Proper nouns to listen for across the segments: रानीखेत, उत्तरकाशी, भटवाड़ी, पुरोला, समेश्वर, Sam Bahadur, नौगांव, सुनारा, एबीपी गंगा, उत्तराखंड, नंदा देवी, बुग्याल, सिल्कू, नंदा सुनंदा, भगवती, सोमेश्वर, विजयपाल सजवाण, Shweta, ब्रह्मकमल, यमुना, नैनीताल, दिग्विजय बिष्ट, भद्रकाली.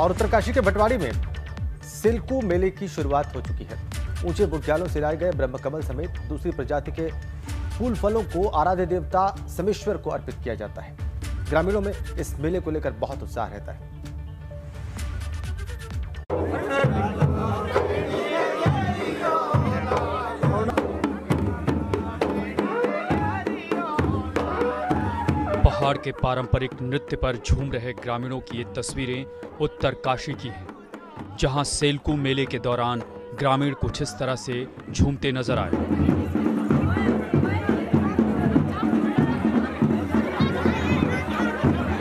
और उत्तरकाशी के भटवाड़ी में सिल्कू मेले की शुरुआत हो चुकी है। ऊंचे बुग्यालों से लाए गए ब्रह्मकमल समेत दूसरी प्रजाति के फूल फलों को आराध्य देवता समेश्वर को अर्पित किया जाता है। ग्रामीणों में इस मेले को लेकर बहुत उत्साह रहता है। पहाड़ के पारंपरिक नृत्य पर झूम रहे ग्रामीणों की ये तस्वीरें उत्तरकाशी की हैं, जहां सिल्कू मेले के दौरान ग्रामीण कुछ इस तरह से झूमते नजर आए।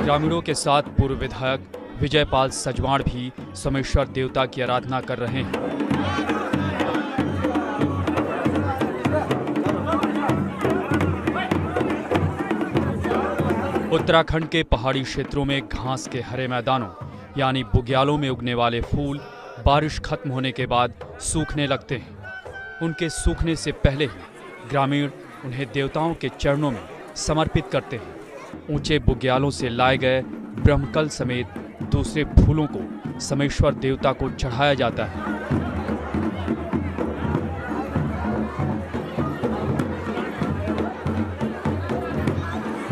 ग्रामीणों के साथ पूर्व विधायक विजयपाल सजवाण भी समेश्वर देवता की आराधना कर रहे हैं। उत्तराखंड के पहाड़ी क्षेत्रों में घास के हरे मैदानों यानी बुग्यालों में उगने वाले फूल बारिश खत्म होने के बाद सूखने लगते हैं। उनके सूखने से पहले ही ग्रामीण उन्हें देवताओं के चरणों में समर्पित करते हैं। ऊंचे बुग्यालों से लाए गए ब्रह्मकल समेत दूसरे फूलों को समेश्वर देवता को चढ़ाया जाता है।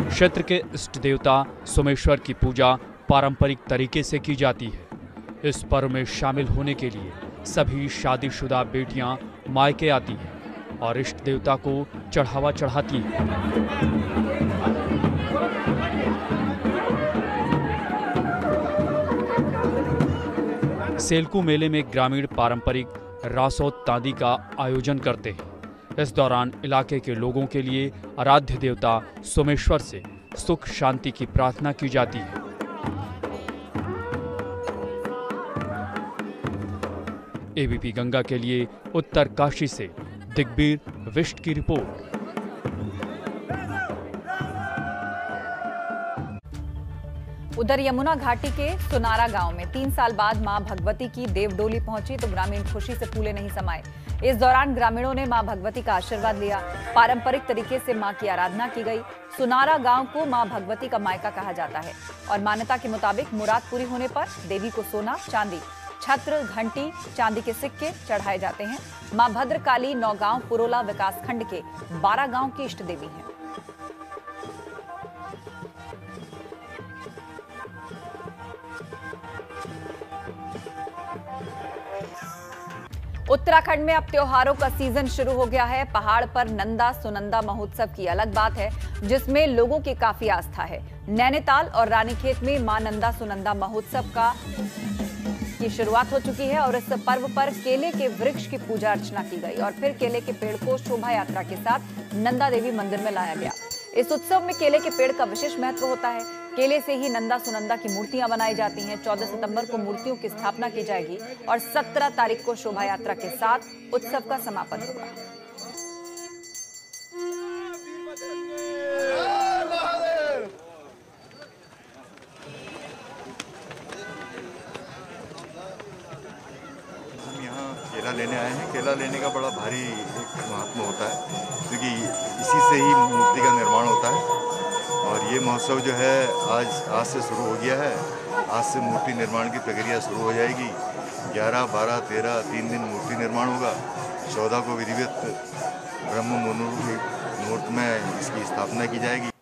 क्षेत्र के इष्ट देवता सोमेश्वर की पूजा पारंपरिक तरीके से की जाती है। इस पर्व में शामिल होने के लिए सभी शादीशुदा बेटियां मायके आती हैं और इष्ट देवता को चढ़ावा चढ़ाती हैं। सिल्कू मेले में ग्रामीण पारंपरिक रासोत्तादी का आयोजन करते हैं। इस दौरान इलाके के लोगों के लिए आराध्य देवता सोमेश्वर से सुख शांति की प्रार्थना की जाती है। एबीपी गंगा के लिए उत्तरकाशी से दिग्विजय बिष्ट की रिपोर्ट। उधर यमुना घाटी के सुनारा गांव में 3 साल बाद मां भगवती की देवडोली पहुंची तो ग्रामीण खुशी से फूले नहीं समाए। इस दौरान ग्रामीणों ने मां भगवती का आशीर्वाद लिया। पारंपरिक तरीके से मां की आराधना की गई। सुनारा गांव को मां भगवती का मायका कहा जाता है और मान्यता के मुताबिक मुराद पूरी होने पर देवी को सोना, चांदी, छत्र, घंटी, चांदी के सिक्के चढ़ाए जाते हैं। माँ भद्रकाली नौगांव पुरोला विकासखंड के 12 गाँव की इष्ट देवी है। उत्तराखंड में अब त्योहारों का सीजन शुरू हो गया है। पहाड़ पर नंदा सुनंदा महोत्सव की अलग बात है, जिसमें लोगों की काफी आस्था है। नैनीताल और रानीखेत में मां नंदा सुनंदा महोत्सव की शुरुआत हो चुकी है और इस पर्व पर केले के वृक्ष की पूजा अर्चना की गई और फिर केले के पेड़ को शोभा यात्रा के साथ नंदा देवी मंदिर में लाया गया। इस उत्सव में केले के पेड़ का विशेष महत्व होता है। केले से ही नंदा सुनंदा की मूर्तियां बनाई जाती हैं। 14 सितंबर को मूर्तियों की स्थापना की जाएगी और 17 तारीख को शोभा यात्रा के साथ उत्सव का समापन होगा। हम यहाँ केला लेने आए हैं। केला लेने का बड़ा भारी एक महात्मा होता है, क्योंकि इसी से ही मूर्ति का निर्माण होता है और ये महोत्सव जो है आज से शुरू हो गया है। आज से मूर्ति निर्माण की प्रक्रिया शुरू हो जाएगी। 11, 12, 13 3 दिन मूर्ति निर्माण होगा। 14 को विधिवत ब्रह्म मुहूर्त में इसकी स्थापना की जाएगी।